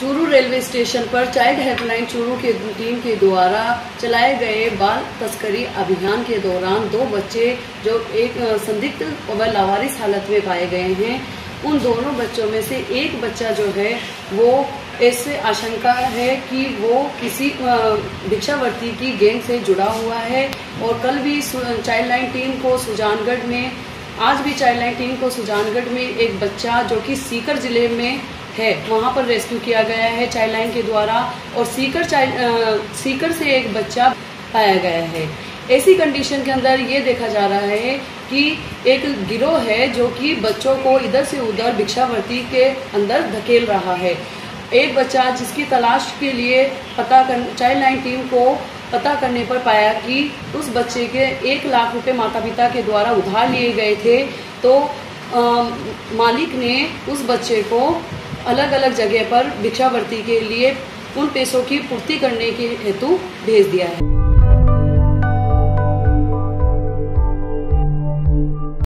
Churu railway station पर child helpline Churu की team के द्वारा चलाए गए बाल तस्करी अभियान के दौरान दो बच्चे जो एक संदिग्ध व लावारिस हालत में पाए गए हैं, उन दोनों बच्चों में से एक बच्चा जो है वो ऐसे आशंका है कि वो किसी भिक्षावर्ती की गैंग से जुड़ा हुआ है। और कल भी चाइल्ड लाइन टीम को सुजानगढ़ में, आज भी चाइल्ड लाइन टीम को सुजानगढ़ में एक बच्चा जो कि सीकर जिले में है वहाँ पर रेस्क्यू किया गया है चाइल्ड लाइन के द्वारा, और सीकर से एक बच्चा पाया गया है। ऐसी कंडीशन के अंदर ये देखा जा रहा है कि एक गिरोह है जो कि बच्चों को इधर से उधर भिक्षावृत्ति के अंदर धकेल रहा है। एक बच्चा जिसकी तलाश के लिए चाइल्ड लाइन टीम को पता करने पर पाया कि उस बच्चे के 1 लाख रुपये माता पिता के द्वारा उधार लिए गए थे, तो मालिक ने उस बच्चे को अलग अलग जगह पर भिक्षावृत्ति के लिए उन पैसों की पूर्ति करने के हेतु भेज दिया है।